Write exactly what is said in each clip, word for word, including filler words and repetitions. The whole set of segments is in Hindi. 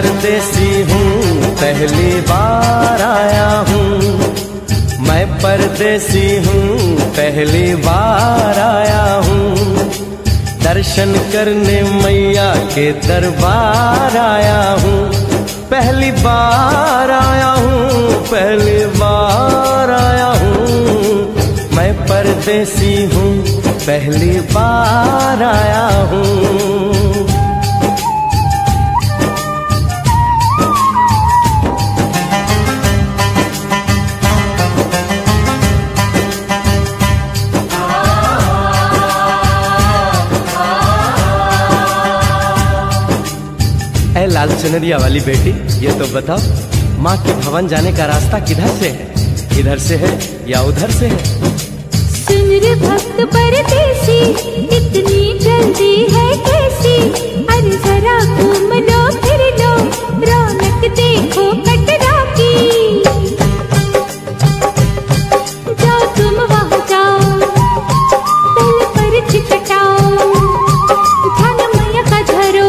परदेसी हूँ पहली बार आया हूँ, मैं परदेसी हूँ पहली बार आया हूँ, दर्शन करने मैया के दरबार आया हूँ, पहली बार आया हूँ पहली बार आया हूँ, मैं परदेसी हूँ पहली बार आया हूँ। लाल चुनरिया वाली बेटी ये तो बताओ, माँ के भवन जाने का रास्ता किधर से है, इधर से है या उधर से है? सुन रे भक्त परदेसी इतनी जल्दी है कैसी, अरे जरा घूम लो फिर लो रौनक देखो कटरा की, जाओ तुम वहाँ जाओ पहले पर्ची कटाओ, ध्यान मैया का धरो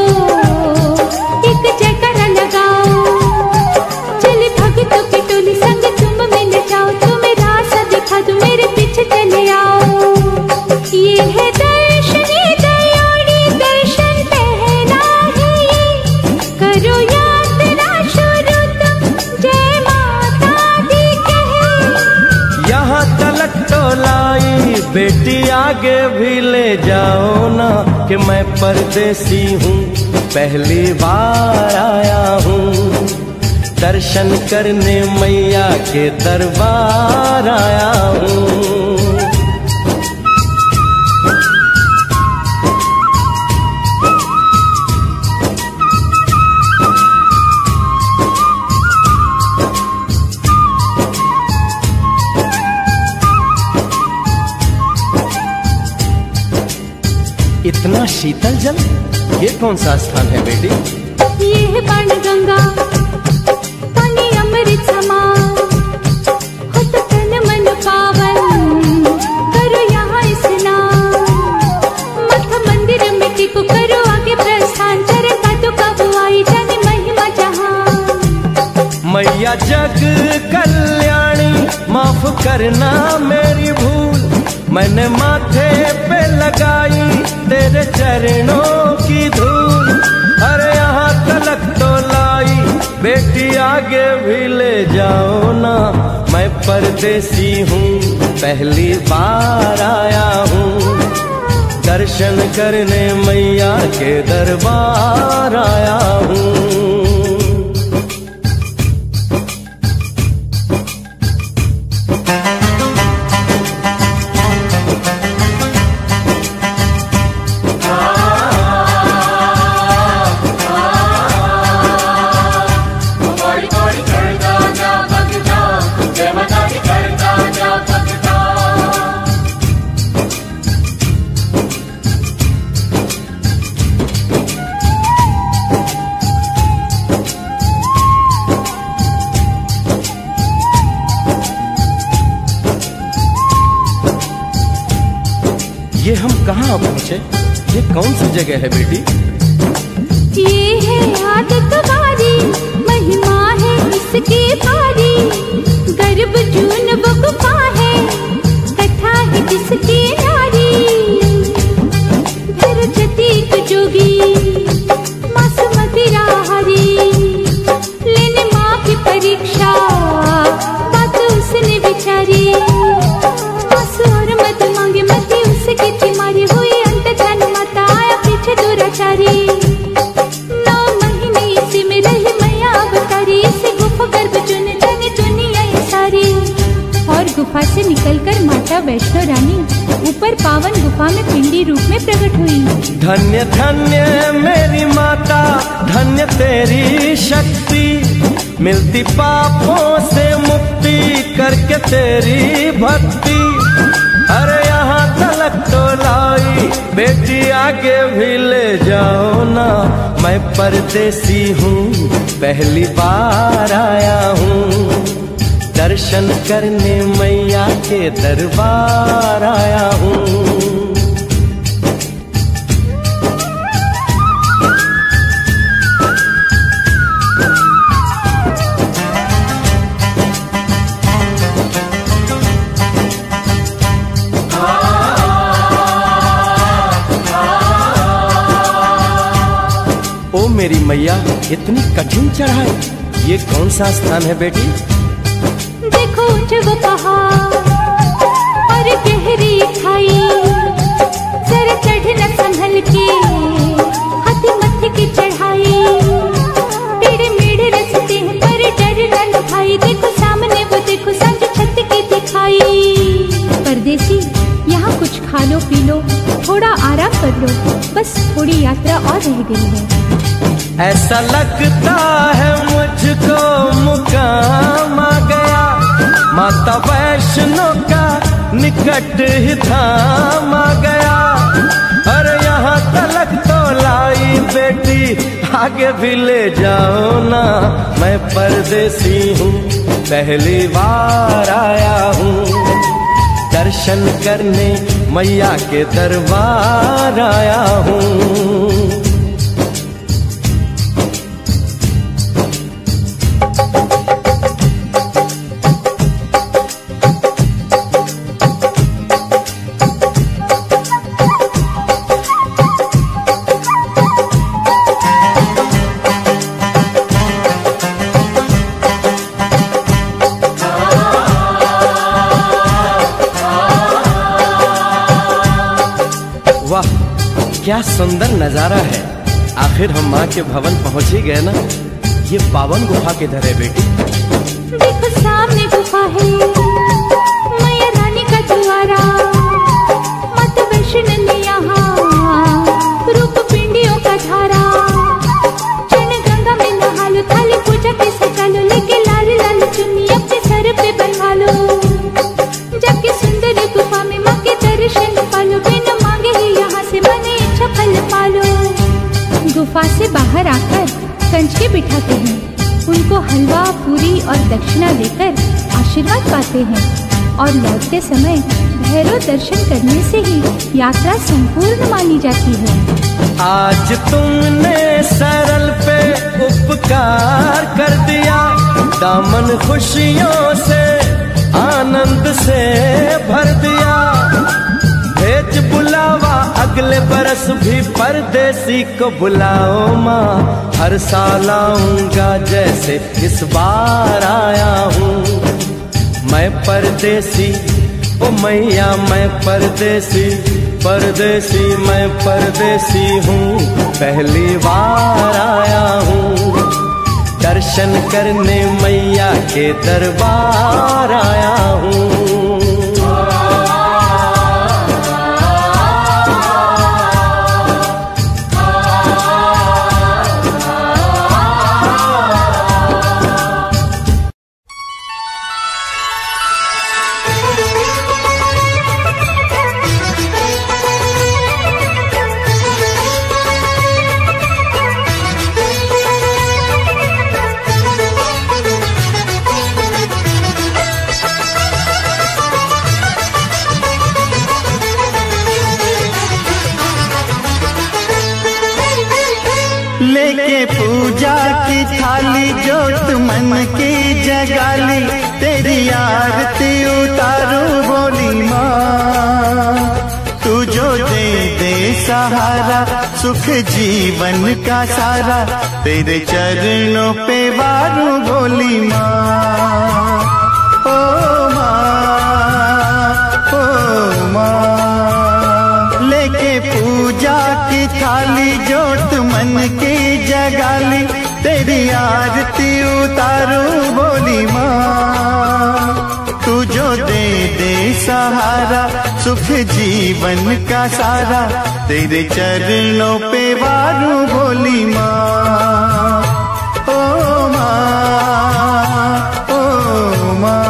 बेटी आगे भी ले जाओ ना कि मैं परदेसी हूँ पहली बार आया हूँ, दर्शन करने मैया के दरबार आया हूँ। इतना शीतल जल ये कौन सा स्थान है बेटी? ये है पान गंगा पानी अमृत समा, खुद तन मन पावन करो यहाँ स्नान, मठ मंदिर मिट्टी को करो आगे प्रस्थान, चरण पादुका काबू आई जाने महिमा जहाँ, मैया जग कल्याणी माफ करना मेरी भूल, मैंने माथे पे लगाई तेरे चरणों की धूल, अरे यहाँ तलक तो लाई बेटी आगे भी ले जाओ ना, मैं परदेसी हूँ पहली बार आया हूँ, दर्शन करने मैया के दरबार आया हूँ। ये हम कहाँ पहुँचे, ये कौन सी जगह है बेटी? ये है आदत तुम्हारी महिमा है इसकी भारी, गर्भ जून बकुपा है कथा है जिसकी नारी, भर जतीक जोगी मासुमती राहरी, लेने माँ की परीक्षा बात उसने बिचारी, और मत मांगे मती मारी हुई अंत जान माता आया पीछे दुराचारी, नौ महीने इसी में रही मैया अवतारी, इसी गुफा गर्भ चुन जाने दुनिया ये सारी, और गुफा से निकलकर माता वैष्णो रानी ऊपर पावन गुफा में पिंडी रूप में प्रकट हुई। धन्य धन्य मेरी माता धन्य तेरी शक्ति, मिलती पापों से मुक्ति करके तेरी भक्ति, अरे यहाँ तलक तो लाई बेटी आगे भी ले जाओ ना, मैं परदेसी हूँ पहली बार आया हूँ, दर्शन करने मैया के दरबार आया हूँ। मेरी मैया इतनी कठिन चढ़ाई, ये कौन सा स्थान है बेटी? देखो ऊंचे वो पहाड़ और गहरी खाई, सर चढ़ न संभल के हाथी मत्थे की चढ़ाई, तेरे मेढ़े रस्ते पर डर न खाई, देखो सामने वो देखो सांझ छत की दिखाई। परदेसी यहाँ कुछ खा लो पी लो, थोड़ा आराम कर लो, बस थोड़ी यात्रा और रह गई है। ऐसा लगता है मुझको मुकाम आ गया, माता वैष्णो का निकट ही धाम आ गया। अरे यहाँ तलक तो लाई बेटी, आगे भी ले जाओ ना, मैं परदेसी हूँ पहली बार आया हूँ, दर्शन करने मैया के दरबार आया हूँ। क्या सुंदर नजारा है, आखिर हम माँ के भवन पहुँच ही गए ना। ये पावन गुफा किधर है बेटी? देखो सामने गुफा है, मैया रानी का द्वारा, माता वैष्णो ने यहाँ रूप पिंडियों का धारा, चरण गंगा में नहा लो, थाली पूजा के सजा लो, लेके लाल लाल चुन्नी अपने सर पे बंधा लो, जबकि सुंदर गुफा में माँ के दर्शन पालो, बिना मांगे ही यहाँ से मने फल पालो। गुफा से बाहर आकर कंचके बिठाते हैं, उनको हलवा पूरी और दक्षिणा देकर आशीर्वाद पाते हैं, और लौटते समय भैरव दर्शन करने से ही यात्रा संपूर्ण मानी जाती है। आज तुमने सरल पे उपकार कर दिया, दामन खुशियों से आनंद से भर दिया, भेज बुलावा अगले बरस भी परदेसी को बुलाओ माँ, हर साल आऊंगा जैसे इस बार आया हूँ। मैं परदेसी ओ मैया, मैं परदेसी परदेसी, मैं परदेसी हूँ पहली बार आया हूँ, दर्शन करने मैया के दरबार आया हूँ। सुख जीवन का सारा तेरे चरणों पे वारूं बोली माँ, ओ माँ, ओ माँ। लेके पूजा की थाली जोत मन की जगाली, तेरी आरती उतारूं बोली माँ, तू जो दे दे सहारा सुख जीवन का सारा, तेरे चरणों पे वारूं भोली माँ, ओ माँ, ओ माँ।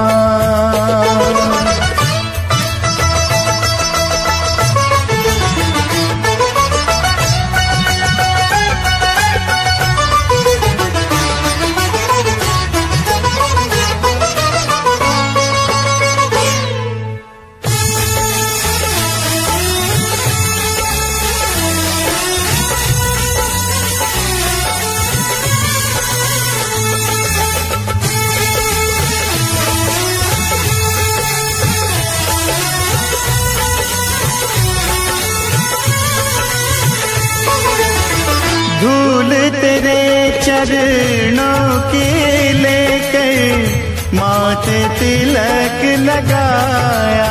चरणों के लेकर माथे तिलक लगाया।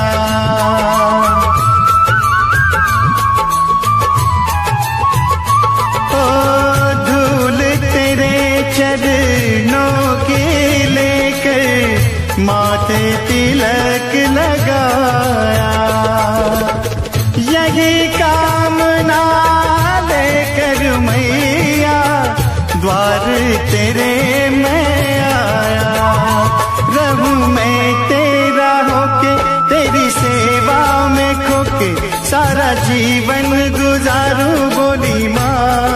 माथे तिलक लगाया यही कामना लेकर मैया द्वार तेरे मैं आया। रहूं मैं तेरा होके तेरी सेवा में खोके सारा जीवन गुजारूं बोली माँ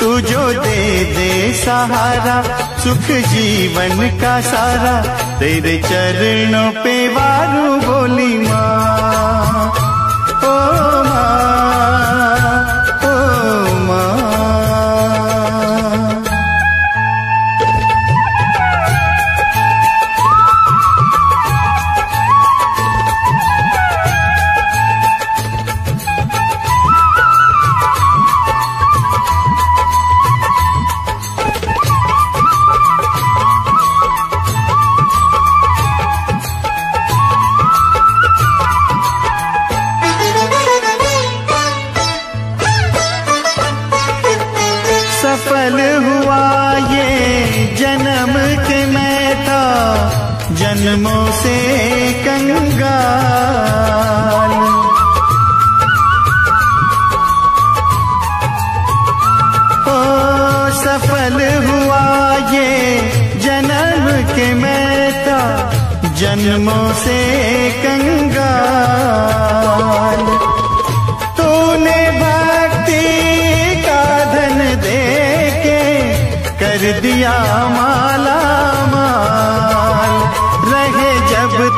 तू जो दे दे सहारा सुख जीवन का सारा तेरे चरणों पे वारूं बोली माँ। ओ माँ ओ माँ जन्मों से कंगाल ओ सफल हुआ ये जन्म के मैं तो जन्मों से कंगाल। तूने भक्ति का धन दे के कर दिया माला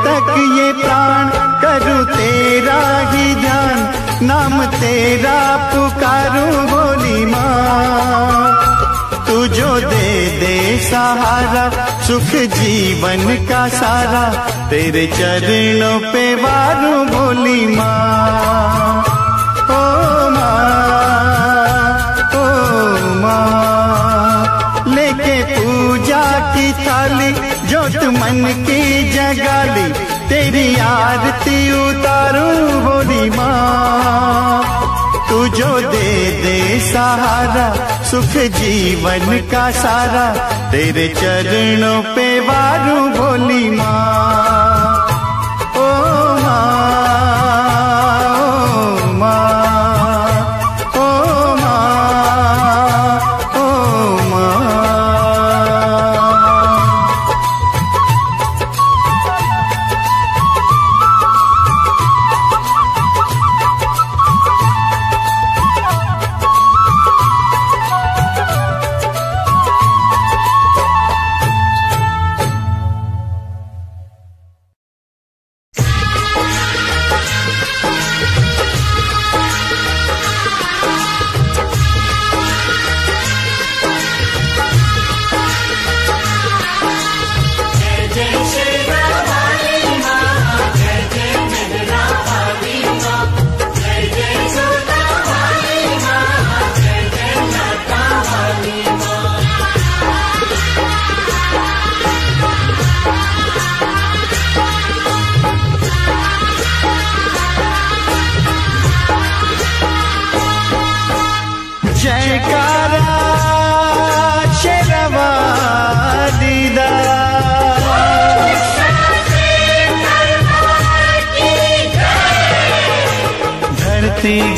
तक ये प्राण करूं तेरा ही ध्यान नाम तेरा पुकारूं बोली माँ तू जो दे दे सहारा सुख जीवन का सारा तेरे चरणों पे वारूं बोली माँ। ओ माँ ओ माँ लेके पूजा की थाली जोत मन की जगाली तेरी आरती उतारूं बोली माँ तू जो दे दे सहारा सुख जीवन का सारा तेरे चरणों पे वारूं बोली माँ। ओ माँ ओ माँ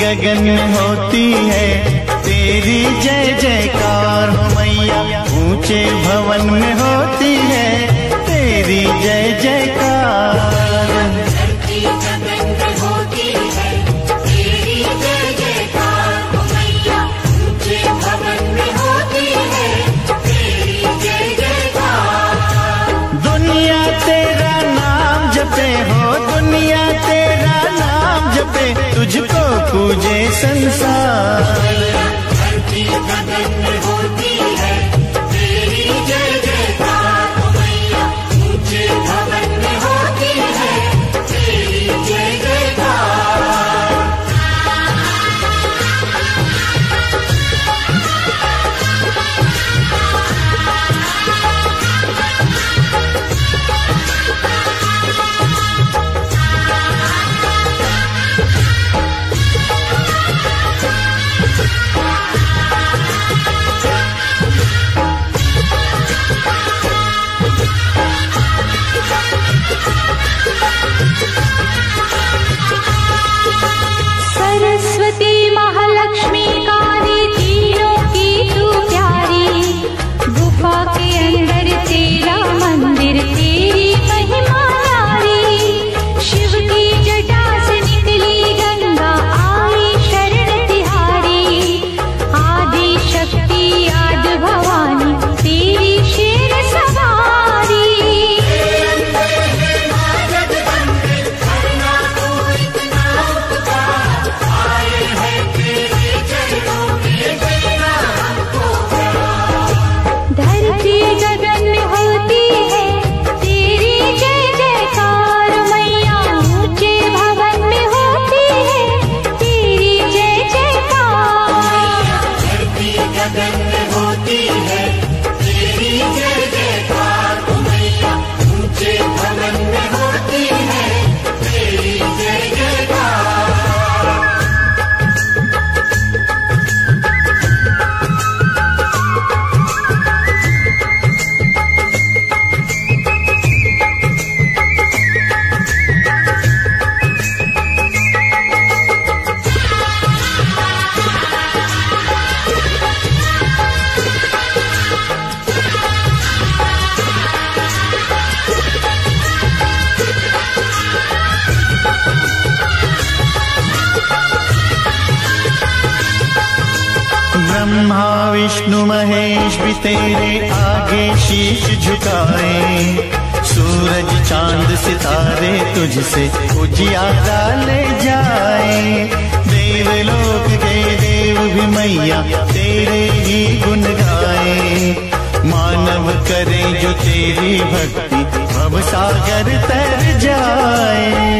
गगन होती है तेरी जय जयकार हो मैया ऊंचे भवन में होती है तेरी जय जयकार। धरती गगन में होती है तेरी जय जयकार हो मैया ऊंचे भवन में होती है तेरी जय जयकार। दुनिया तेरा नाम जपे हो दुनिया तेरा नाम जपे तुझको पूजे संसार। धरती गगन में होती है तेरी जय जयकार हो मैया ऊंचे भवन में होती है तेरी जय जयकार। ब्रह्मा विष्णु महेश भी तेरे आगे शीश झुकाए, सूरज चांद सितारे तुझसे उजियाला ले जाए, देवलोक के देव भी मैया तेरे ही गुण गाए, मानव करे जो तेरी भक्ति भव सागर तर जाए।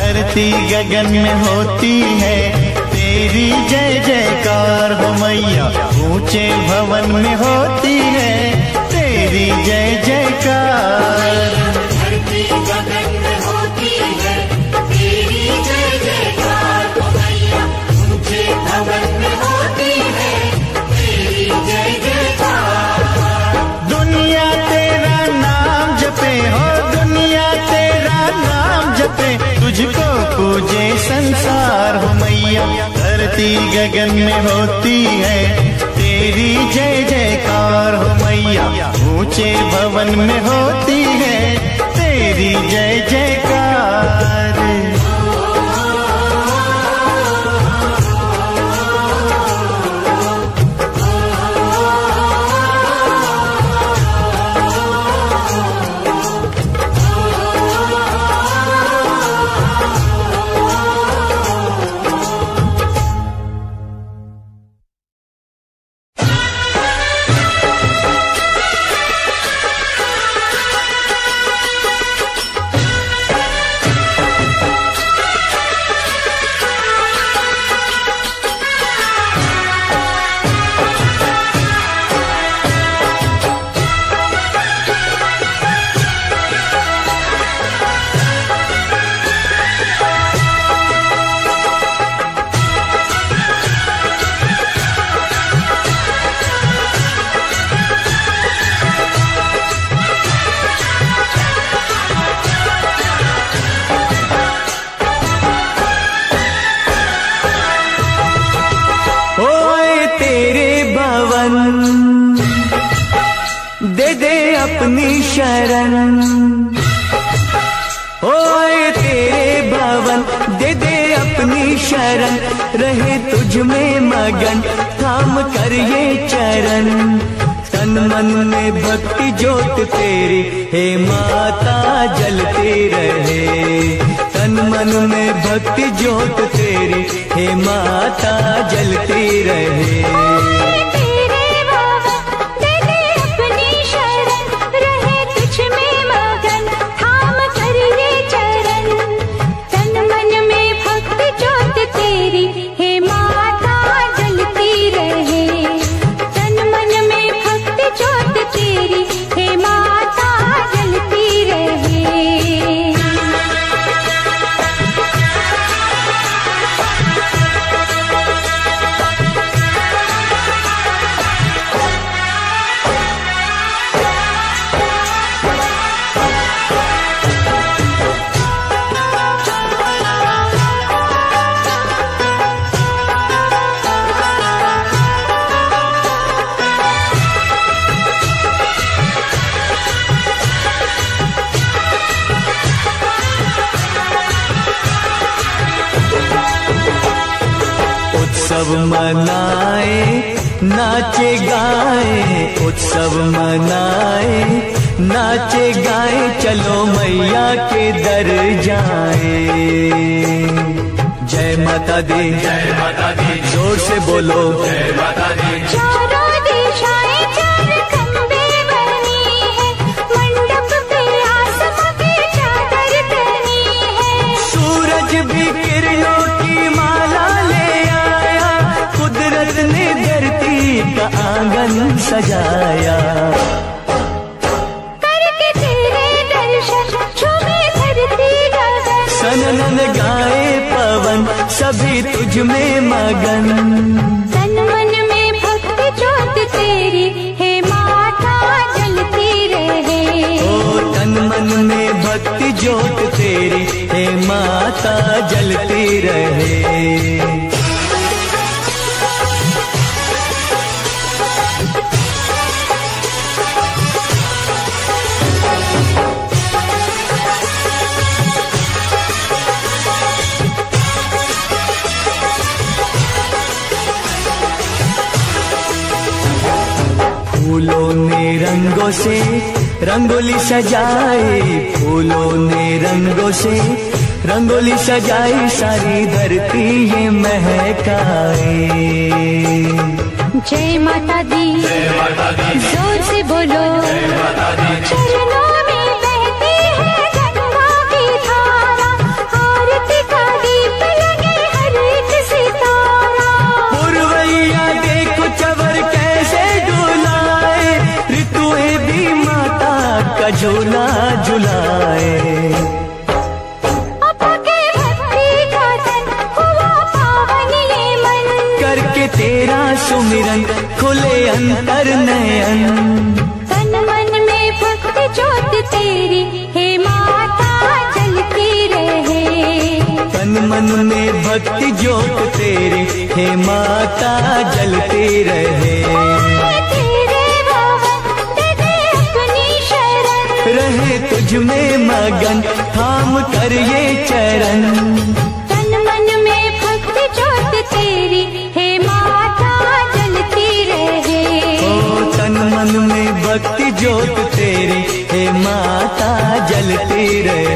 धरती गगन में होती है तेरी जय जयकार, हो मैया ऊंचे भवन में होती है तेरी जय जयकार। धरती गगन में होती है तेरी जय जयकार, हो मैया ऊंचे भवन में होती है तेरी जय जयकार। दुनिया तेरा नाम जपे, हो दुनिया तेरा नाम जपे, तुझको पूजे संसार, हो मैया धरती गगन में होती है तेरी जय जयकार, हो मैया ऊंचे भवन में होती है तेरी जय जयकार। फूलों ने रंगों से रंगोली सजाई, फूलों ने रंगों से रंगोली सजाई, सारी धरती ये महकाए। जय माता दी, जय माता दी, जोर से बोलो जय माता दी। चरणों में बहती है गंगा की धारा, आरती का दीप लगे हर एक सितारा। पुरवैया देखो चवर कैसे डुलाए, ऋतुएं भी माता का झूला झुलाए। तेरा सुमिरन खुले अंतर नयन, तन मन में भक्ति ज्योत तेरी हे माता जलती रहे। तन मन में भक्ति ज्योत तेरी हे माता जलती रहे। तेरे भवन दे अपनी शरण, रहे तुझ में मगन थाम कर ये चरण। तन मन में भक्ति ज्योत तेरी मन में भक्ति ज्योत तेरी हे माता जलती रहे।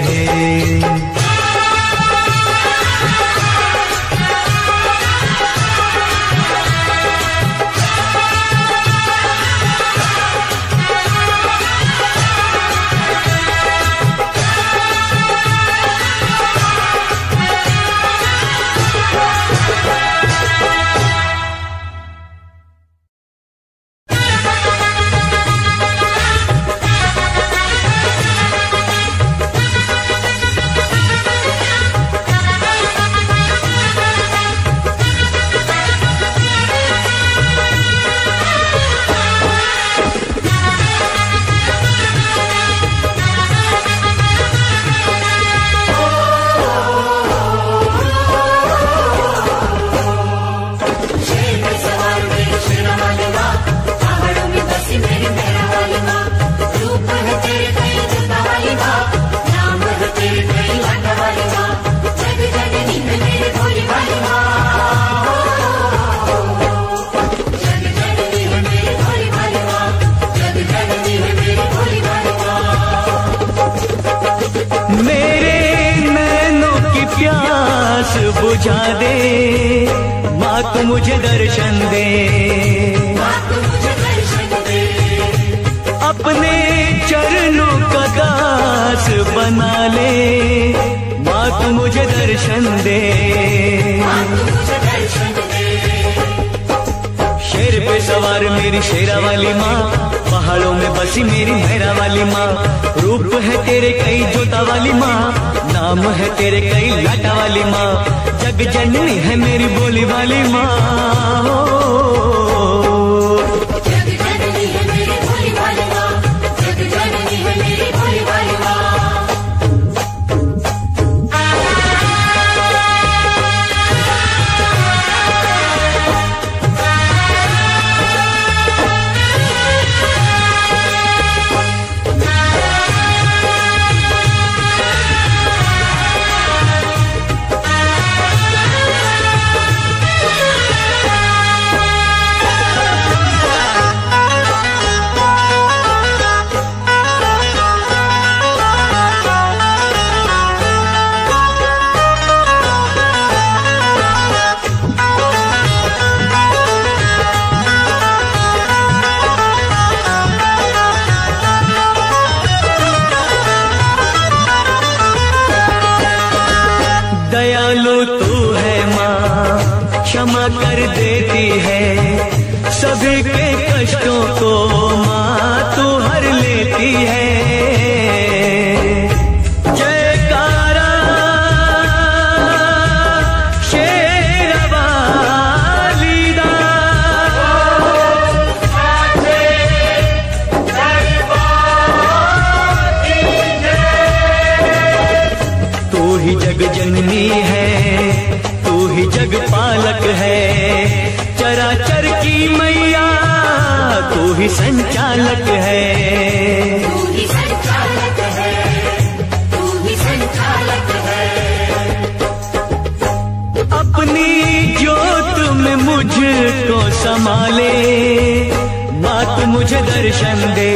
मुझे दर्शन दे,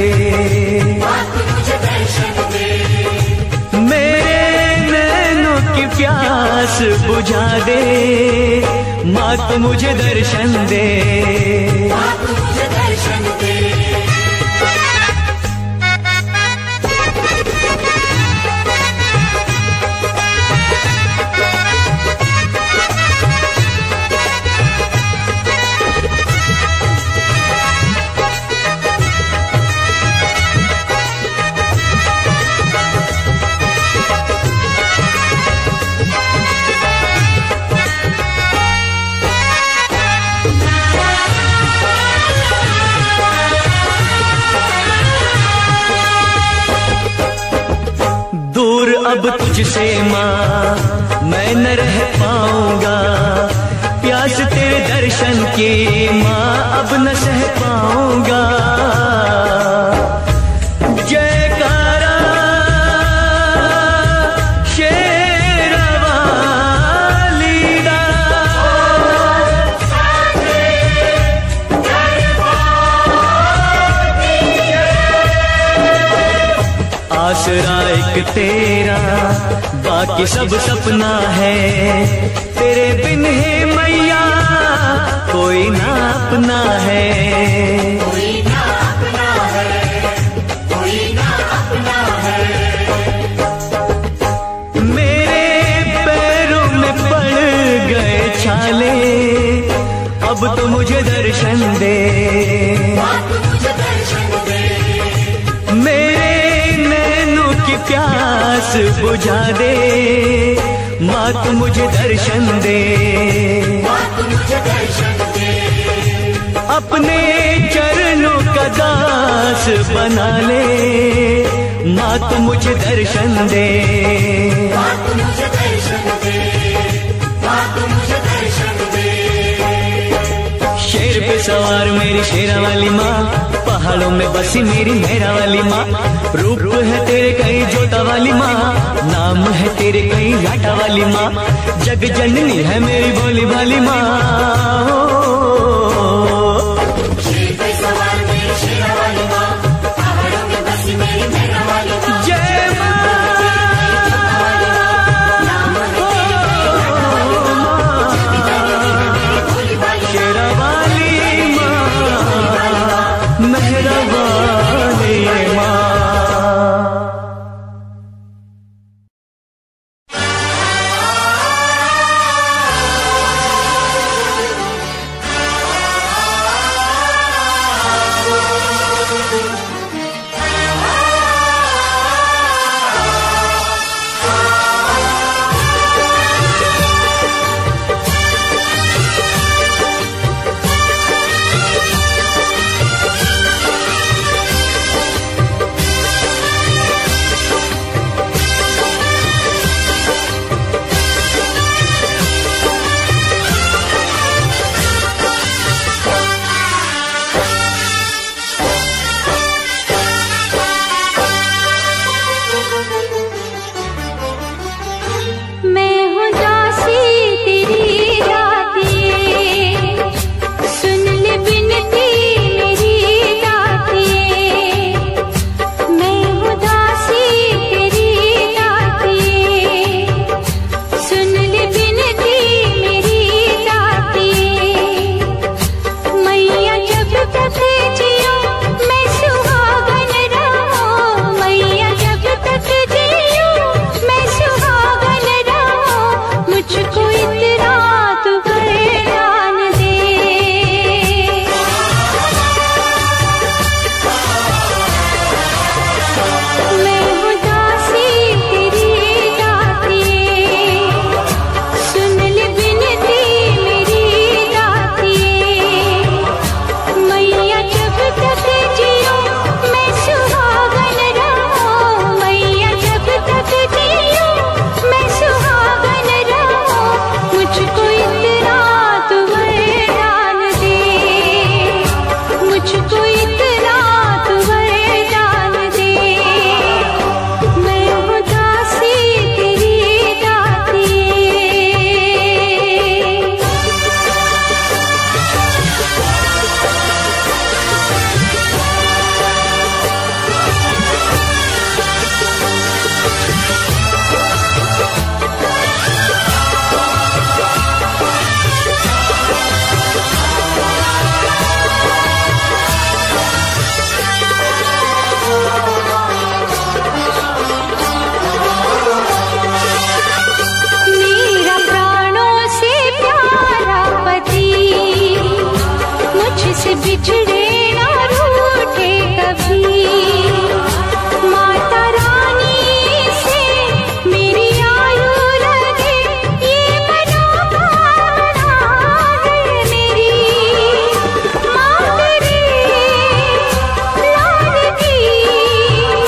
मेरे नैनों की प्यास बुझा दे, माँ तू मुझे दर्शन दे। अब तुझसे माँ मैं न रह पाऊंगा, प्यास तेरे दर्शन की माँ अब न सह पाऊंगा। जयकारा शेरावाली दा, आसरा एक तेरा बाकी सब सपना है, तेरे बिन है मैया कोई ना अपना है। कोई ना अपना है, कोई ना अपना है। मेरे पैरों में पड़ गए छाले, अब तो मुझे दर्शन दे, प्यास बुझा दे, माँ तू मुझे दर्शन दे। अपने चरणों का दास बना ले, माँ तू मुझे दर्शन दे। शेर पे सवार मेरी शेरा वाली माँ, पहाड़ों में बसी मेरी मेरा वाली माँ, रूप है तेरे कई जोता वाली माँ, नाम है तेरे कई घाटा वाली माँ, जग जननी है मेरी बोली वाली माँ। बिछड़े ना रूठे कभी, माता रानी से मेरी आयु लगे ये मनोकामना मेरी। माँ तेरे लाल की, माँ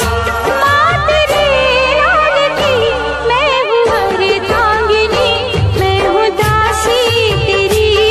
तेरे लाल की, मैं हूँ हर तांगिनी, मैं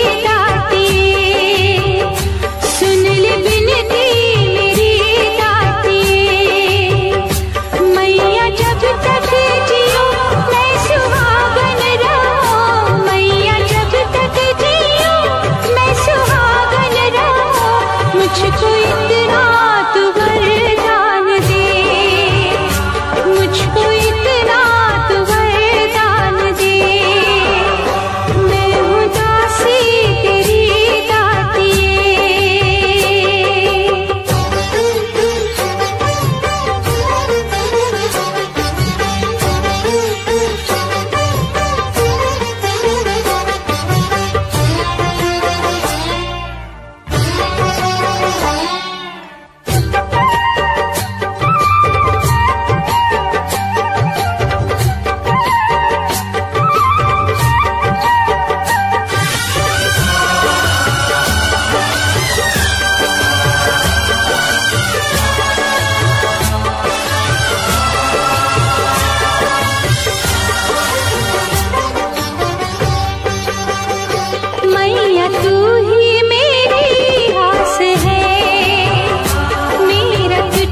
हूँ दासी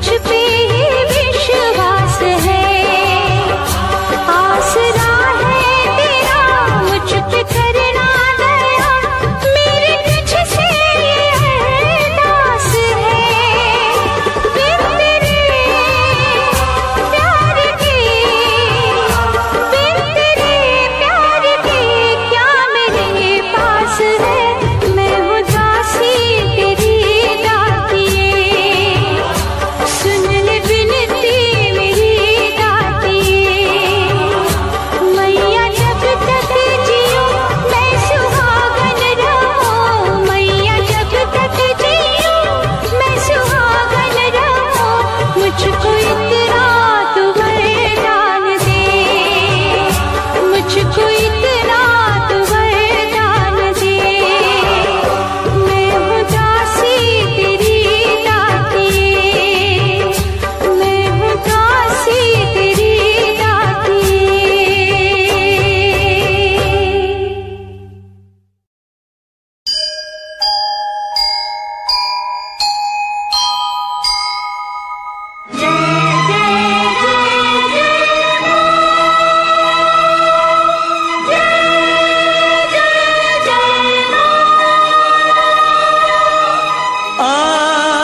तेरी दाती, सुन ले बिनती मेरी दाती। मैया जब तक जियो मैं सुहागन रहूं, मैया जब तक जियो मैं सुहागन रहूं, मुझको इतना तू वरदान दे, मुझको इतना तू वरदान दे, मैं हूँ दासी तेरी दाती। मैया तू ही मेरी आस है, मेरा तुझ पे ही विश्वास है, आसरा है तेरा मुझ पे करना दया, मेरी तुझसे ये अरदास है, बिन तेरे प्यार के,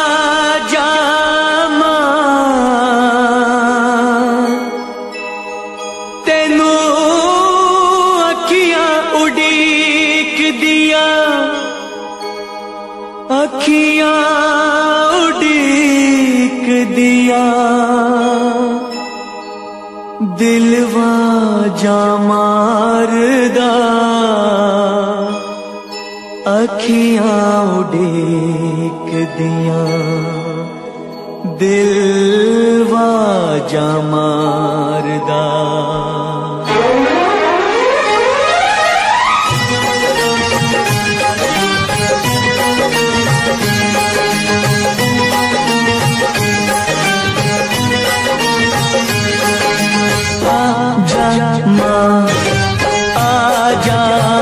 बिन तेरे प्यार के क्या मेरे पास है, मैं हूँ दासी तेरी दाती, सुन ले बिनती मेरी दाती। मैया जब तक जियो मैं सुहागन रहूं, मैया जब तक जियो मैं सुहागन रहूं, मुझको इतना तू वरदान दे, मुझको इतना तू वरदान दे, मैं हूँ दासी तेरी दाती, मैं हूँ दासी तेरी दाती। आजा मां तेनू अखियां उड़ीक दिया, अखियां उड़ीक दिया, दिलवा जा मारदा,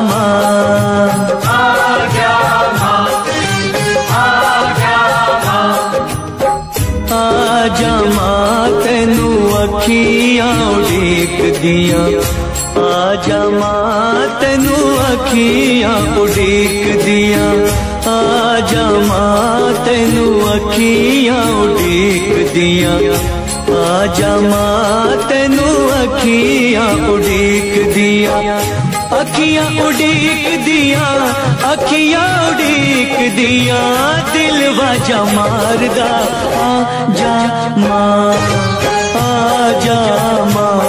अखियां उड़ीक दिया, दिलवा जा मारदा। आजा मां, आजा मां, आजा मां तेनू अखियां उड़ीक दिया, आजा मां तेनू अखियां उड़ीक दिया, आजा मां तेनू अखियां उड़ीक दिया, आजा मां तेनू अखियां उड़ीक दिया, अखियां उड़ीक दिया, अखियां उड़ीक दिया, दिलवा जा मारदा। आजा मां, आजा मां,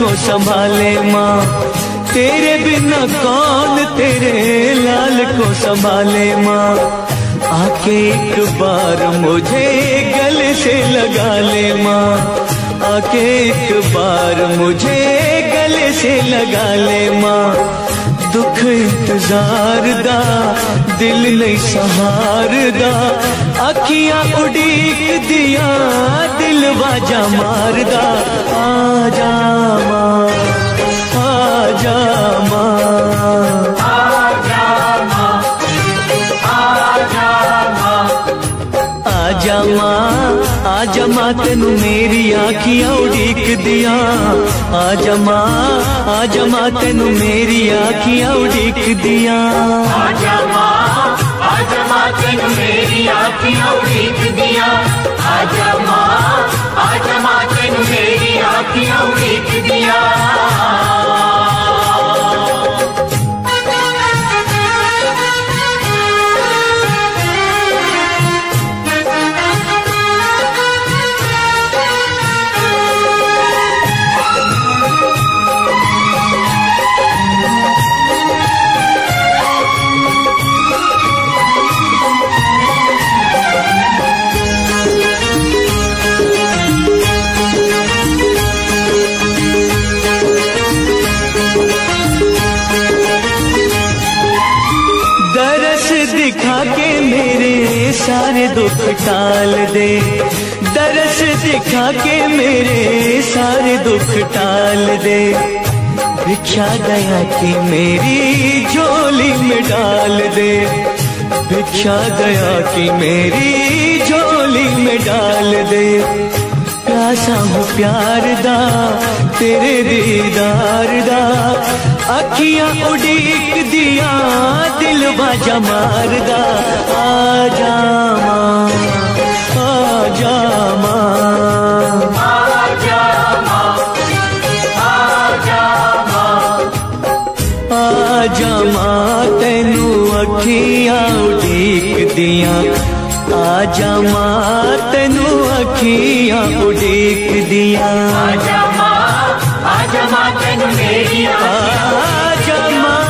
को संभाले माँ, तेरे बिना कौन तेरे लाल को संभाले माँ। आके एक बार मुझे गले से लगा ले माँ, आके एक बार मुझे गले से लगा ले माँ। दुख इंतजार दा दिल नहीं सहार दा, अखियां उड़ीक दिया दिल बाजा मार दा। आजा माँ आजा माँ आजा माँ आजा माँ, तेनू मेरी आँखियाँ उड़ीक दिया। आजा माँ आजा माँ, तेनू मेरी आँखियाँ उड़ीक दिया। आजा माँ आजा माँ, तेनू मेरी आँखियाँ उड़ीक दिया। आजा माँ आजा माँ, तेनू मेरी आँखियाँ उड़ीक दिया। सारे दुख टाल दे, दरस दिखा के मेरे सारे दुख टाल दे। भिक्षा दया की मेरी झोली में डाल दे, भिक्षा दया की मेरी झोली में डाल दे। प्यासा हूँ प्यार दा तेरे दीदार दा, अखियां उड़ीक दिया दिल बाजा मार दा। आजा माँ आजा माँ आजा माँ आजा माँ आजा माँ, तेनू अखियां उड़ीक दिया। आजा माँ तेनू अखियां उड़ीक दिया। आजा माँ आजा माँ, तेनू मेरी आजा माँ आजा माँ आजा माँ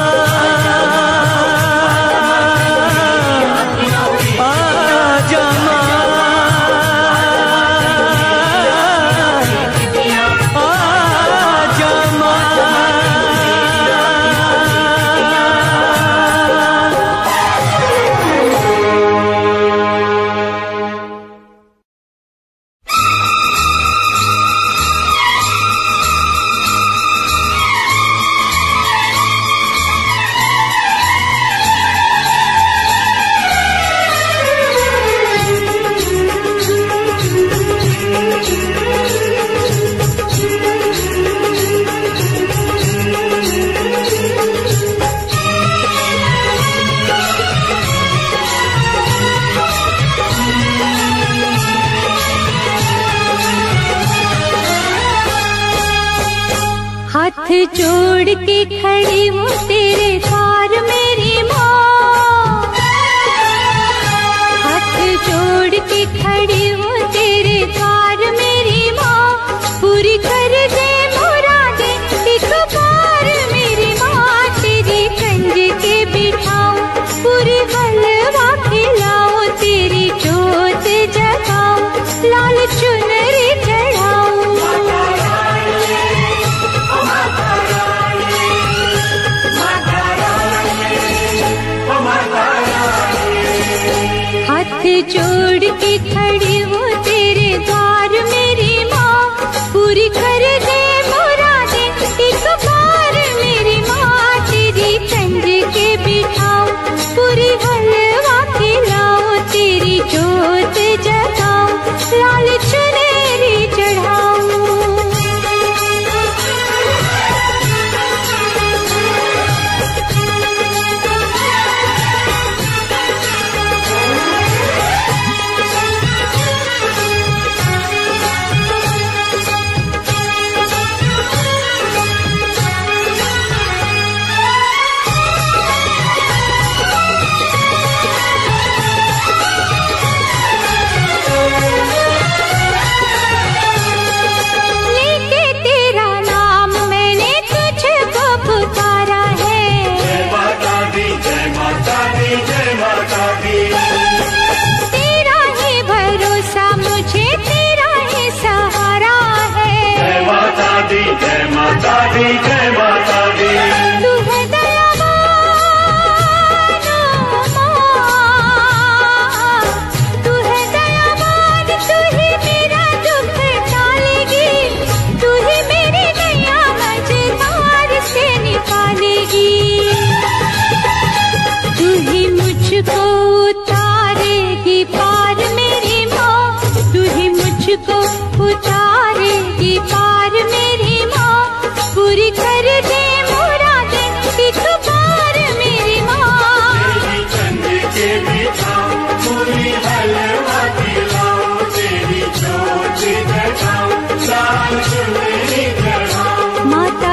जोड़ के खड़ी हूँ तेरे द्वार मेरी माँ, हाथ जोड़ के खड़ी हूँ तेरे द्वार मेरी माँ। पूरी कर दे मुरादे एक बार मेरी माँ, तेरी कंज के बिठाऊँ पूरी हलवा खिलाऊँ, तेरी जोत जगाऊँ लाल चुनरी चढ़ाऊँ। जोड़ के खड़ी हूँ तेरे द्वार मेरी माँ, पूरी कर दे मुरादे एक बार मेरी माँ। तेरी कंज के बिठाओ पूरी हलवा खिलाओ, तेरी जोत जगाओ लाल चुनरी चढ़ाओ। मुझको उतारेगी पार मेरी माँ, तू ही मुझको उतारेगी पार मेरी माँ, पूरी कर दे मुरादें तू पार मेरी माँ। तेरी चंद के भी खाओ, पूरी हलवा दिलाओ, तेरी चोटी दिखाओ, लाल चुनरी दिखाओ। माता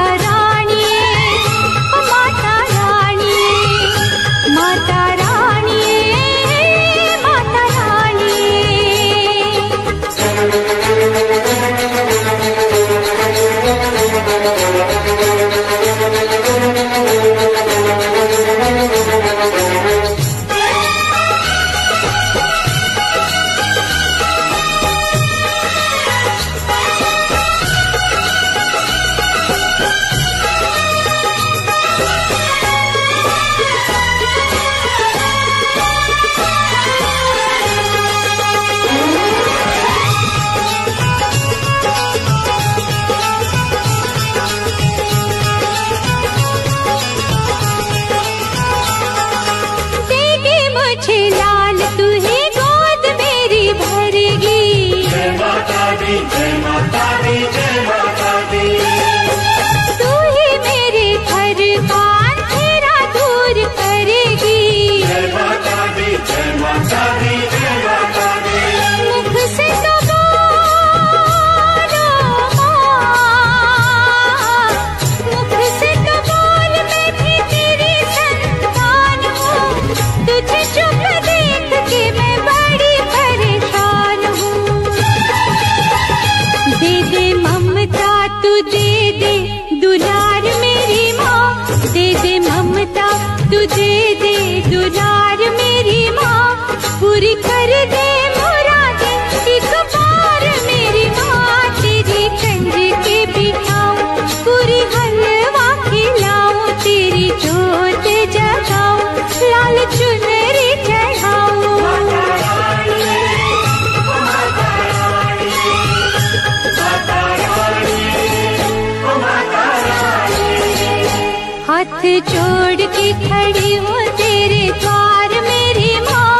छोड़ के खड़ी हूँ तेरे द्वार मेरी माँ,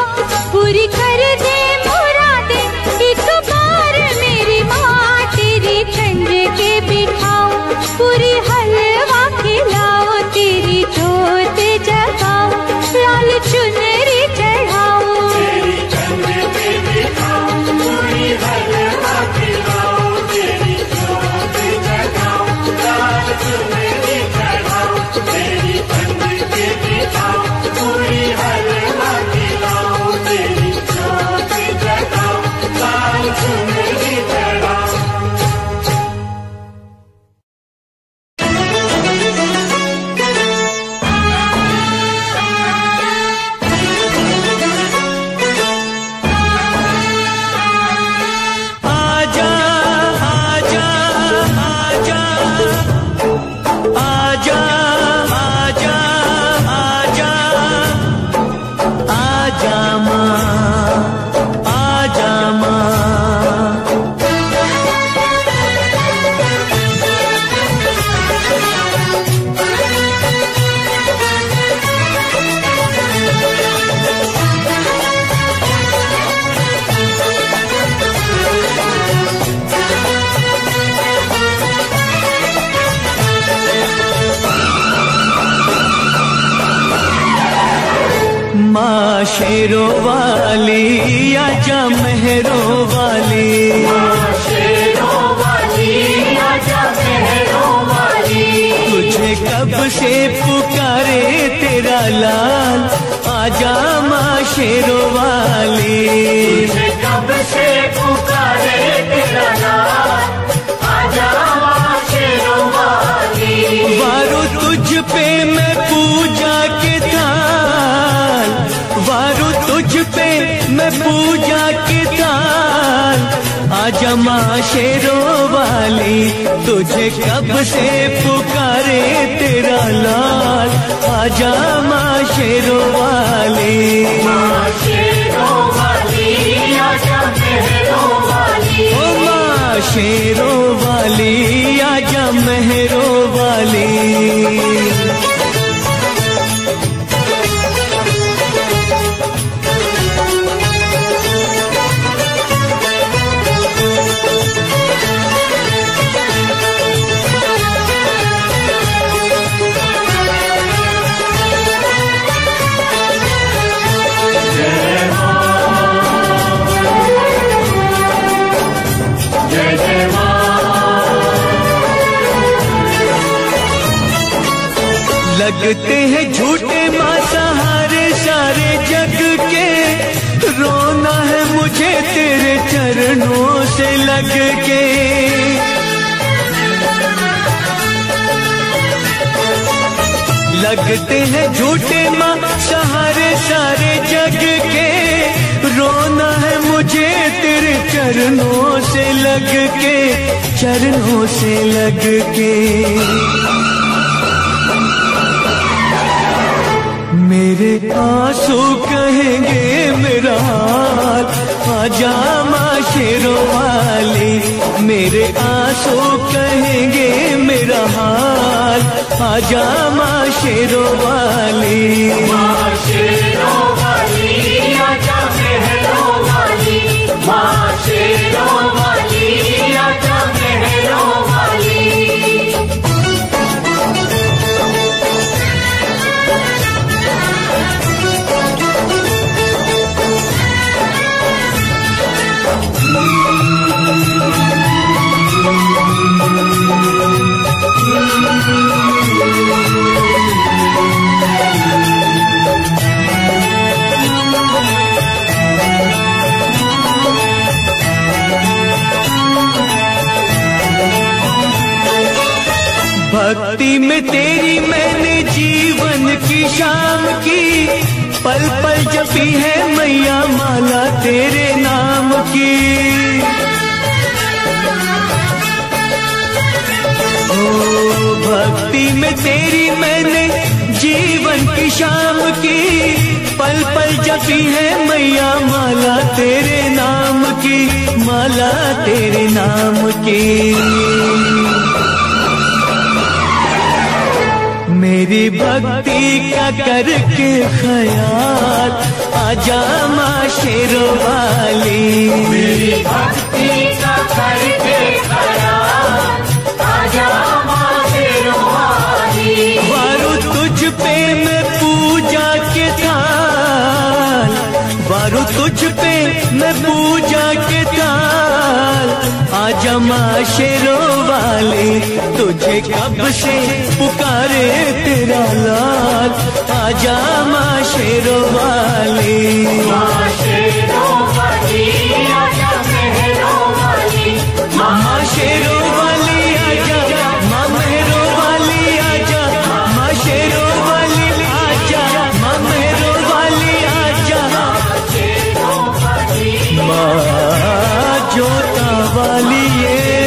पूरी कर दे मुरादें एक बार मेरी माँ। तेरी ठंड के बिठाओ, पूरी हलवा खिलाओ, तेरी जोते जगाओ, लाल चुनरी चढ़ाओ। तेरी ठंड के बिठाओ, पूरी हलवा खिलाओ, तेरी जोते जगाओ, लाल चुनरी चढ़ाओ। लगते हैं झूठे मासहारे सारे जग के, रोना है मुझे तेरे चरणों से लग के। लगते हैं झूठे मासहारे सारे जग के, रोना है मुझे तेरे चरणों से लग के, चरणों से लग के। मेरे आंसू कहेंगे मेरा हाल, आजा माँ शेरों वाली। मेरे आंसू कहेंगे मेरा हाल, आजा माँ शेरों वाली। माँ शेरों वाली आजा महलों वाली, माँ शेरों वाली आजा महलों वाली। भक्ति में तेरी मैंने जीवन की शाम की, पल पल जपी है मैया माला तेरे नाम की। ओ भक्ति में तेरी मैंने जीवन की शाम की, पल पल जपी है मैया माला तेरे नाम की, माला तेरे नाम की। मेरी भक्ति का करके ख्याल, आजा माँ शेरों वाली। मेरी भक्ति का करके ख्याल, आजा माँ शेरों वाली। वारू तुझ पे मैं पूजा के थाल, वारू तुझ पे मैं पूजा के थाल, आजा माँ शेरों वाली। तुझे कब से पुकारे तेरा लाल, आजा माँ शेरों वाली। माँ शेरों वाली आजा महलों वाली, माँ शेरों वाली आजा, माँ महलों वाली आजा, माँ शेरों वाली आजा, माँ महलों वाली आजा। माँ जोता वाली Yeah!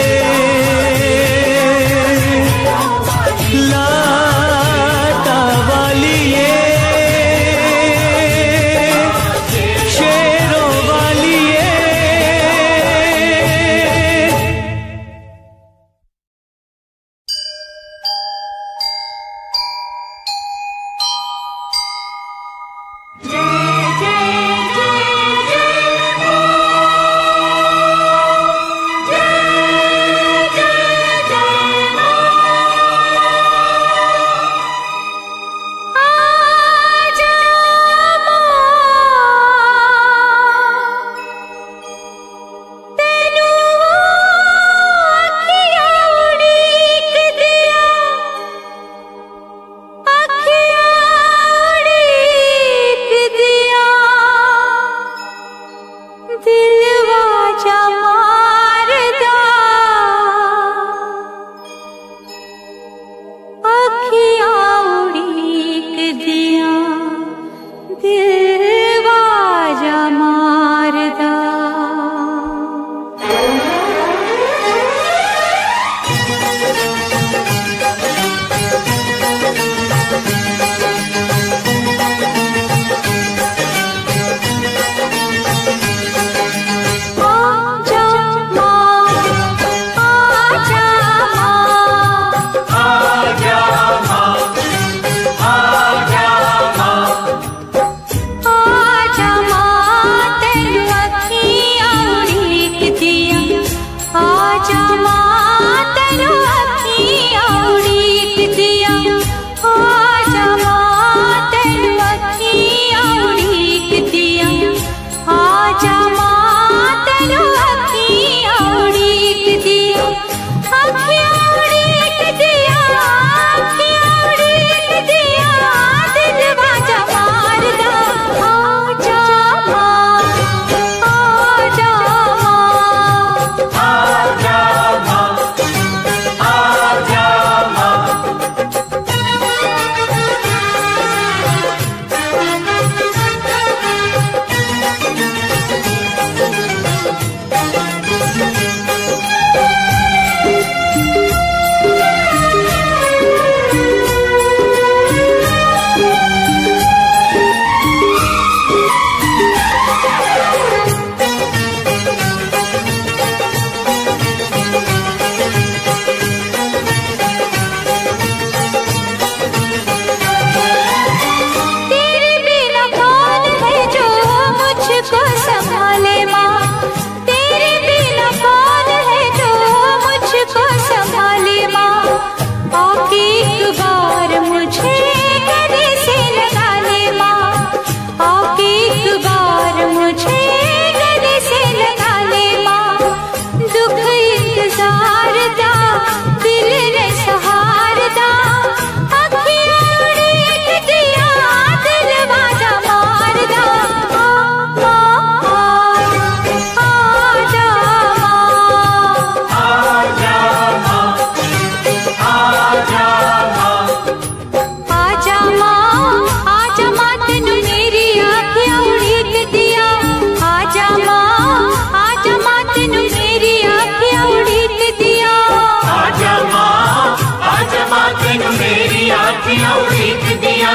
साथियों रीत दिया,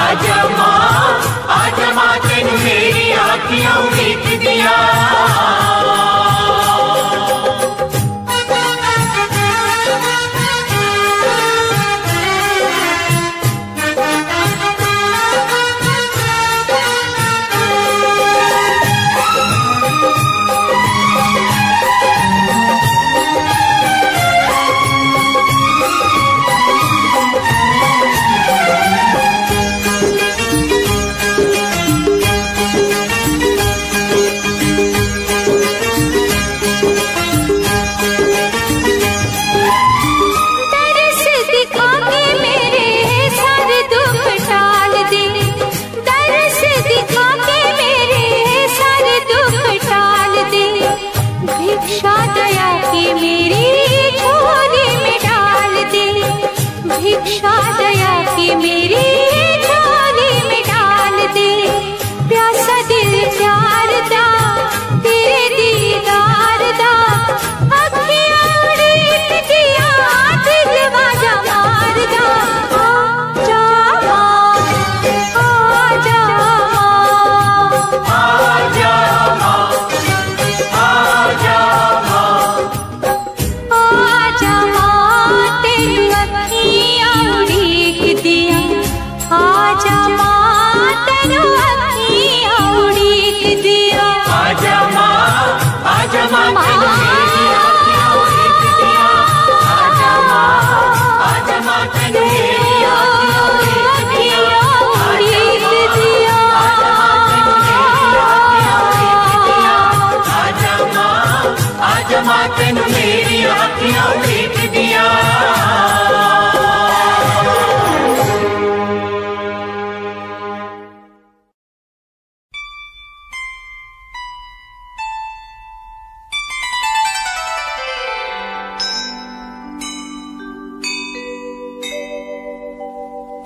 आजा मां आजा मां तेनू मेरी आखियों रीत दिया।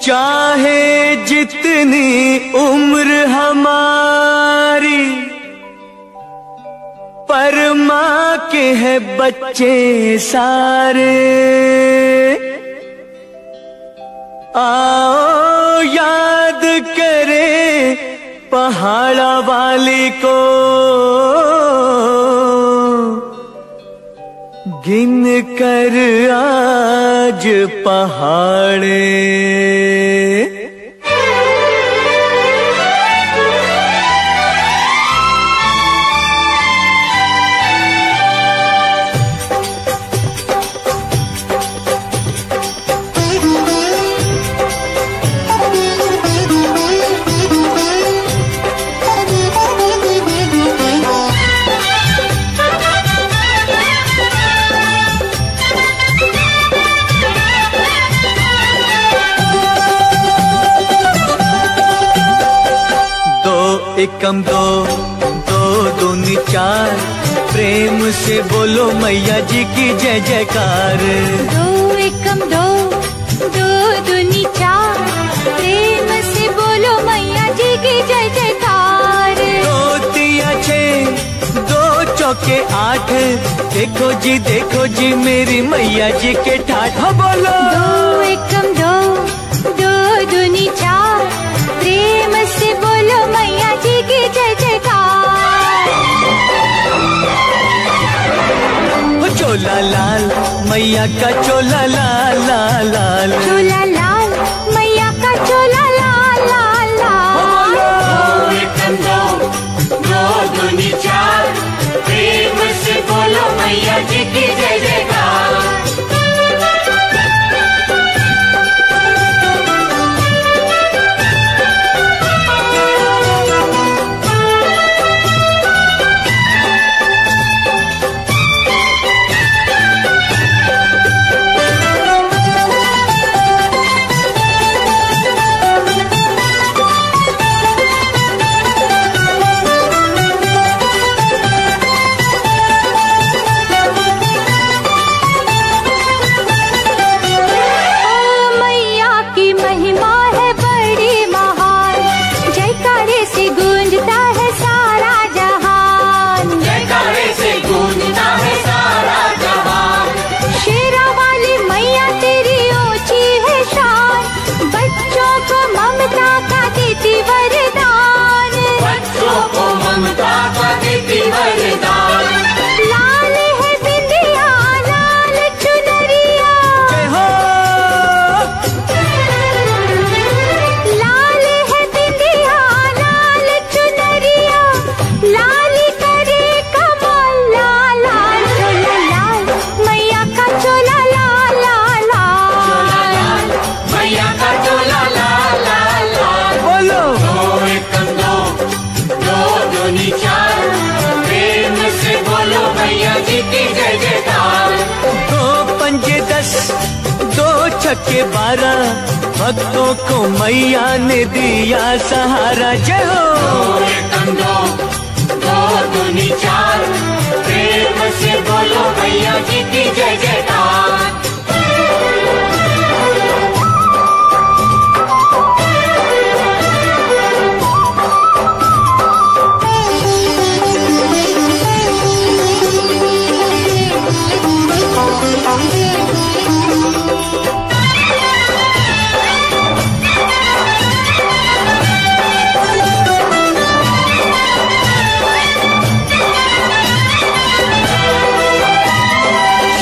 चाहे जितनी उम्र हमारी पर माँ के हैं बच्चे सारे। आओ याद करें पहाड़ा वाली को, गिन कर आज पहाड़े। एकम दो दो दूनी चार, प्रेम से बोलो मैया जी की जय जयकार। दो एकम दो दो दूनी चार, प्रेम से बोलो मैया जी की जय जयकार। दो तिया छः, दो चौके आठ, देखो जी देखो जी मेरी मैया जी के ठाठ। बोलो दो एकम दो दो दूनी चार, प्रेम से बोलो मैया जी की जय जयकार। चोला लाल मैया का चोला लाल लाल लाल, चोला लाल मैया का चोला लाल लाल लाल। दो एकम दो दो दूनी चार, प्रेम से बोलो मैया जी की जय जयकार। बोली चार, प्रेम से बोलो भैया जी की जय जयकार। दो पंजे दस, दो छक्के बारह, भक्तों को मैया ने दिया सहारा। जय हो। दो एकम दो, दो दूनी चार, प्रेम से बोलो भैया जी की जय जयकार।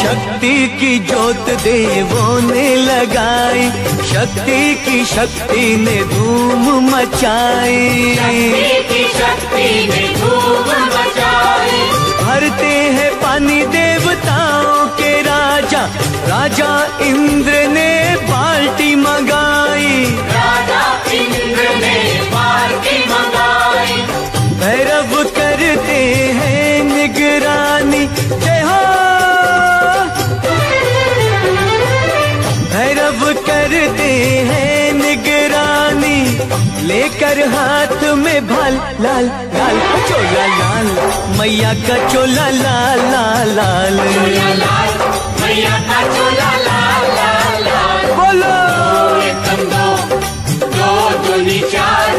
शक्ति की जोत देवों ने लगाई, शक्ति की शक्ति ने धूम मचाई, शक्ति की शक्ति ने धूम मचाई। भरते हैं पानी देवताओं के राजा, राजा इंद्र ने बाल्टी मंगाई, राजा इंद्र ने बाल्टी मंगाई। भैरव करते हैं निगरानी। जय हो। करते हैं निगरानी, लेकर हाथ में भाल लाल लाल चोला लाल, मैया का चोला लाल लाल लाल, मैया का चोला लाल लाल लाल। बोलो दो एकम दो, दो दूनी चार,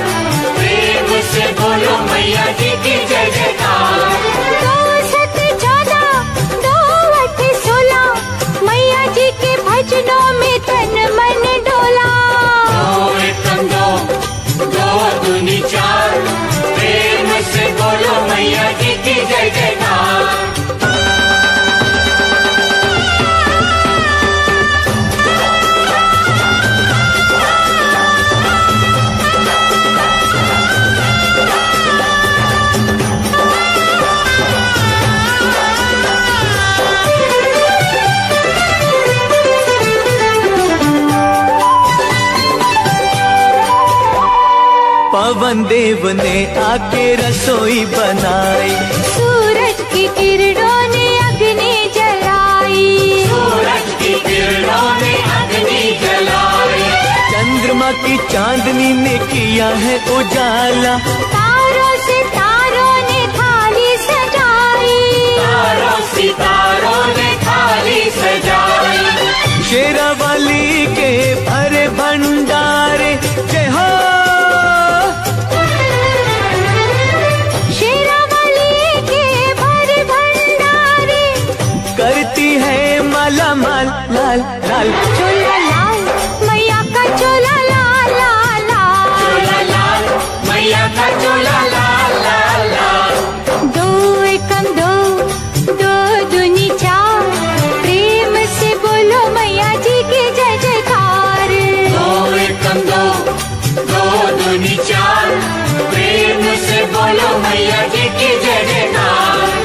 प्रेम से बोलो मैया जी की जय जयकार। भजनों में तन मन डोला। दो एकम दो, दो दूनी चार, प्रेम से बोलो मैया जी की जय जयकार। पवन देव ने आके रसोई बनाई, सूरज की किरणों ने अग्नि जलाई, सूरज की किरणों ने अग्नि जलाई। चंद्रमा की चांदनी ने किया है उजाला, तारों से तारों ने थाली सजाई, तारों से तारों ने थाली सजाई। शेरावाली के भरे भंडारे। जय हो। माला माल लाल लाल चोला लाल, मैया का चोला लाल लाल लाल, चोला लाल मैया का चोला लाल लाल लाल। दो एकम दो, दो दूनी चार, प्रेम से बोलो मैया जी की जय जयकार। दो एकम दो, दो दूनी चार, प्रेम से बोलो मैया जी की जय जयकार।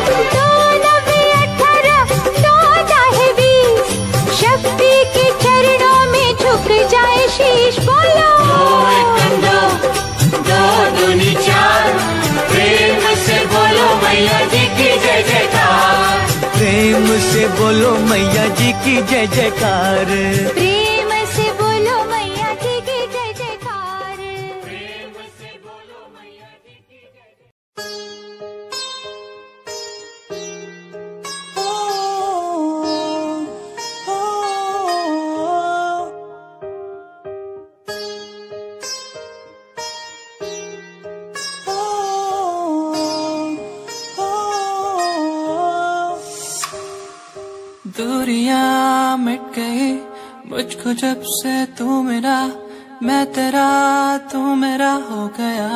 शक्ति के चरणों में झुक जाए शीश। बोलो दो एकम दो, दो दूनी चार, प्रेम से बोलो मैया जी की जय जयकार। प्रेम से बोलो मैया जी की जय जयकार। प्रेम से बोलो मैया जी की जय जयकार। प्रेम से बोलो मैया जी की जय जब से तू मेरा, मैं तेरा, तू मेरा हो गया।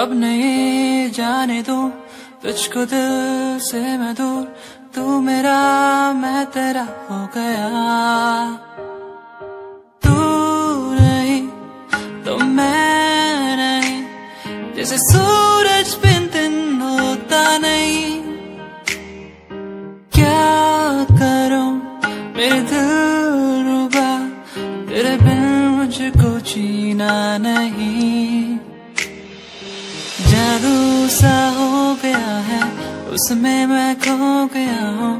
अब नहीं जाने दूं तुझको दिल से मैं दूर, तू मेरा मैं तेरा हो गया। तू नहीं तो मैं नहीं, जैसे सूरज बिन दिन होता नहीं। क्या करूं मेरे दिल रुबा, तेरे बिन मुझको जीना नहीं। तू सा हो गया है, उसमें मैं खो गया हूँ।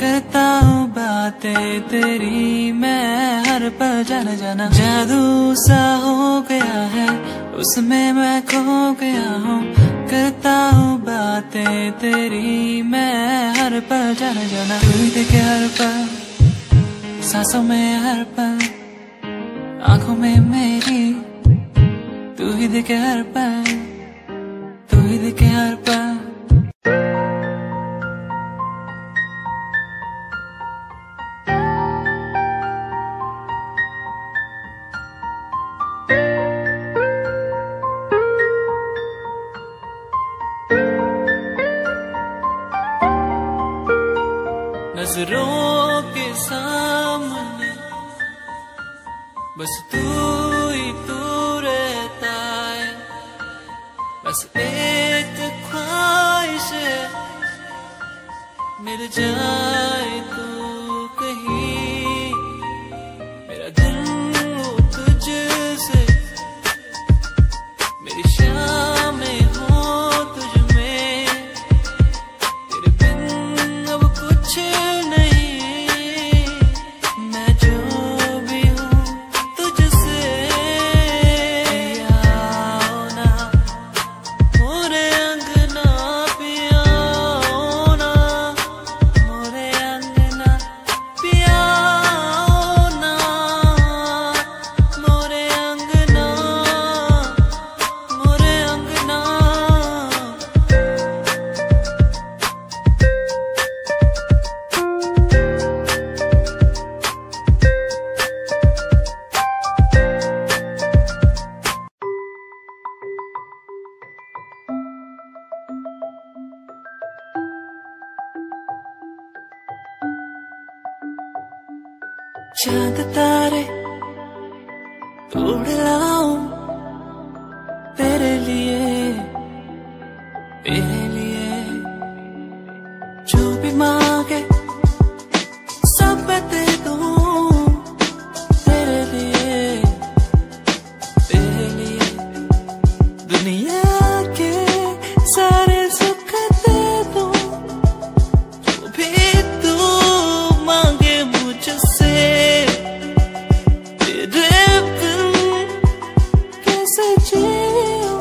करता हूँ बातें तेरी मैं हर पल जाना जाना। जादू सा हो गया है, उसमें मैं खो गया हूँ। करता हूँ बातें तेरी मैं हर पल जाना जाना। तू देखे हर पल, सांसों में हर पल, आँखों में मेरी, तू ही देखे हर पल, तू ही देखे हर पल। नजरों के सामने बस तू ही तू रहता है, बस एक ख्वाहिश मिल जाए तू कहीं, मेरा दिन हो तुझसे, मेरी शामें हो तुझ में, तेरे बिन अब कुछ नहीं, मैं जो भी हूँ तुझसे। आओ ना मोरे अंगना, पिया ना मोरे अंगना, पिया ना मोरे अंगना, मोरे अंगना। चांद तारे तोड़ लाऊं तेरे लिए, तेरे लिए जो भी मांगे सब मैं दे दूं, तेरे लिए, तेरे लिए दुनिया के सारे सुख दे दूं, जो भी तू मांगे मुझसे। तेरे बिन कैसे जीऊं,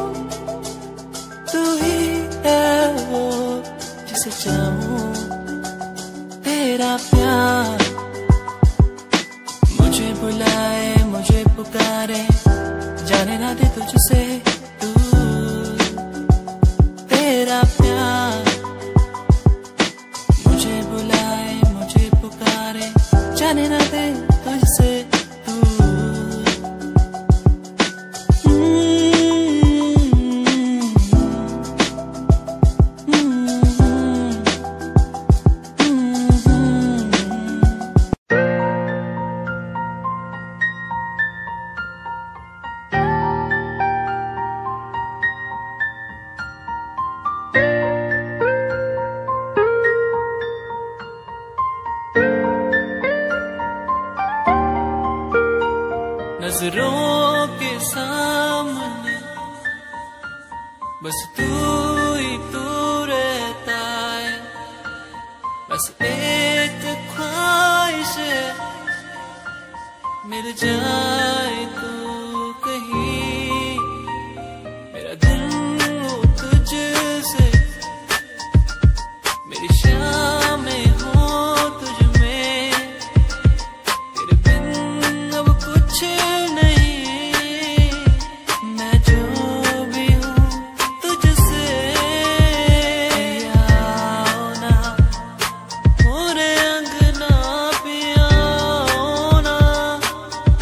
तू ही है वो जिसे चाहूं, तेरा प्यार मुझे बुलाए मुझे पुकारे, जाने ना दे तुझसे तू, तेरा प्यार मुझे बुलाए मुझे पुकारे, जाने ना दे तुझसे तू। हम्म, हम्म, हम्म। नजरों के सामने बस तू ही तू रहता है, बस एक ख्वाहिश मिल जाए तू कहीं, मेरा दिन हो तुझसे, मेरी शामें हो तुझ में, तेरे बिन अब कुछ नहीं, मैं जो भी हूँ तुझसे। आओ ना मोरे अंगना, पिया ना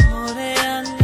मोरे अंगना।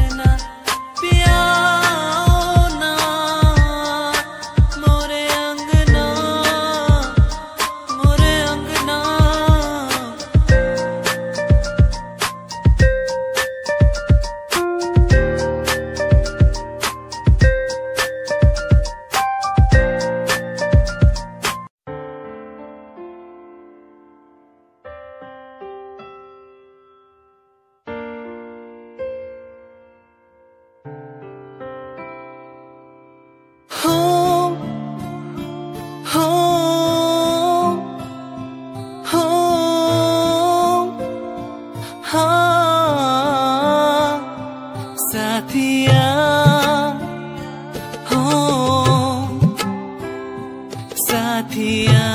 साथिया,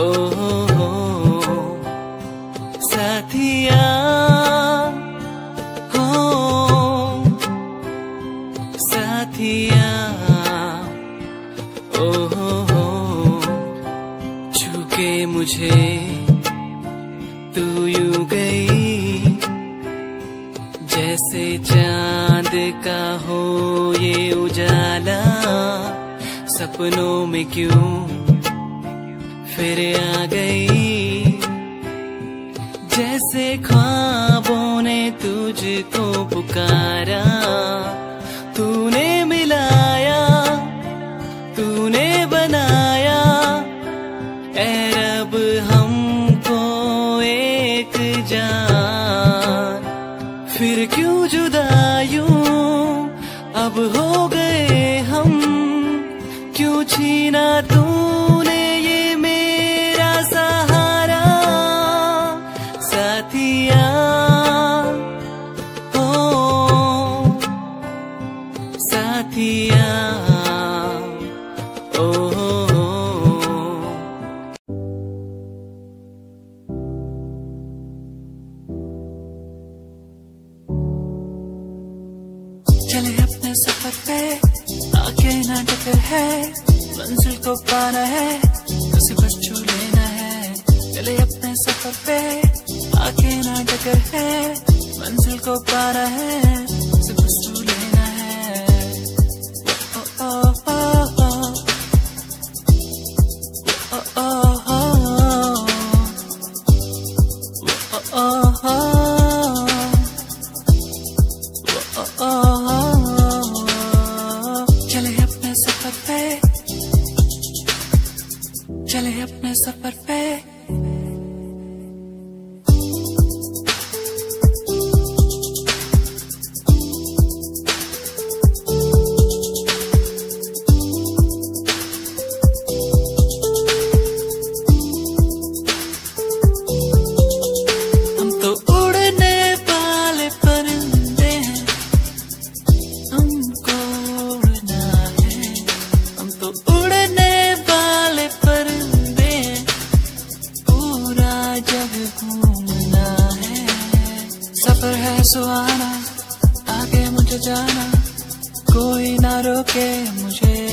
ओ हो साथिया, हो साथिया, ओ हो छूके मुझे तू यूं गई जैसे चांद का हो ये उजाला, सपनों में क्यों फिर आ गई जैसे ख्वाबों ने तुझको पुकारा। तूने मिलाया, तूने बनाया, ऐ रब हमको एक जान। फिर क्यों जुदायूं अब हो गए हम, क्यों छीना तूने ये मेरा सहारा। साथिया, हो साथिया, ओ हो चले अपने सफर पे, आगे ना डगर है, मंजिल को पाना है, उसे बस छू लेना है। चले अपने सफर पे, आगे ना डगर है, मंजिल को पाना है, उसे बस छू लेना है। ओ ओ ओ ओ ओ ओ ओ ओ ओ चले अपने सफर पे। हम तो उड़ने वाले परिंदे हैं, हमको उड़ना है। हम तो उड़ने वाले जब घूमना है, सफर है सुहाना, आगे मुझे जाना, कोई ना रोके मुझे।